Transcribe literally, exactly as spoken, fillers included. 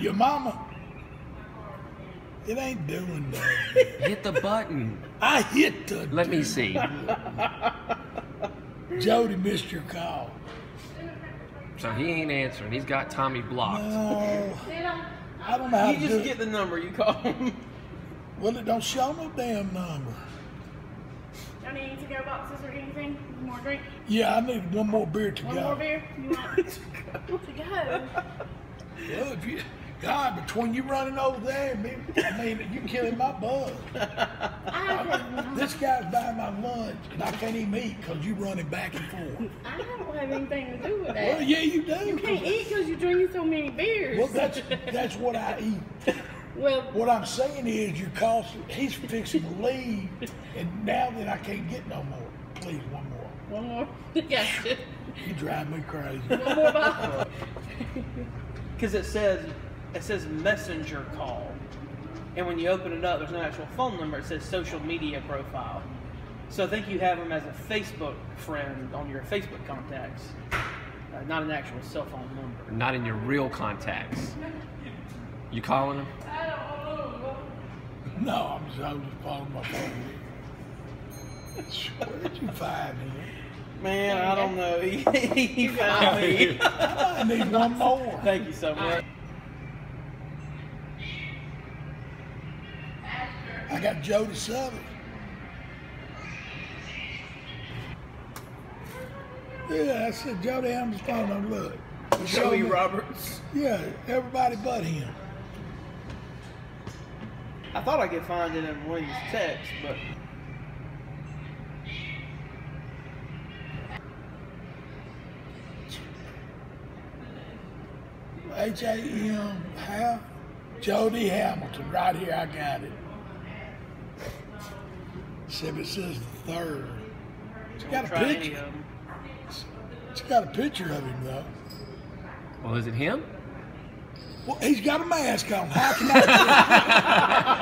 Your mama. It ain't doing that. Hit the button. I hit the Let me see. Jody missed your call. So he ain't answering. He's got Tommy blocked. No, I don't know how you to just do get it. The number you call him. Well, it don't show no damn number. Don't need any to-go boxes or anything? One more drink? Yeah, I need one more beer to one go. One more beer? You want to go? To go. Well, if you... God, between you running over there, and me, I mean, you're killing my bug. This guy's buying my lunch, and I can't even eat because you're running back and forth. I don't have anything to do with that. Well, yeah, you do. You can't eat because you're drinking so many beers. Well, that's that's what I eat. Well, what I'm saying is, you're costing. He's fixing to leave, and now that I can't get no more, please, one more. One more. Gotcha. You drive me crazy. One more bottle. Because it says. It says messenger call, and when you open it up, there's no actual phone number. It says social media profile. So I think you have them as a Facebook friend on your Facebook contacts, uh, not an actual cell phone number. Not in your real contacts. You calling them? I don't know. No, I'm just, I'm just calling my phone. Where did you find me? Man, I don't know. He, he found me. I need one more. Thank you so much. I got Jody Sutherland. Yeah, I said Jody Hamilton. I'm look. Joey Roberts. Yeah, everybody but him. I thought I could find it in one of his texts, but H A M half Jody Hamilton. Right here, I got it. Except it says the third. It's got a picture. It's got a picture of him though. Well, is it him? Well, he's got a mask on. How can I?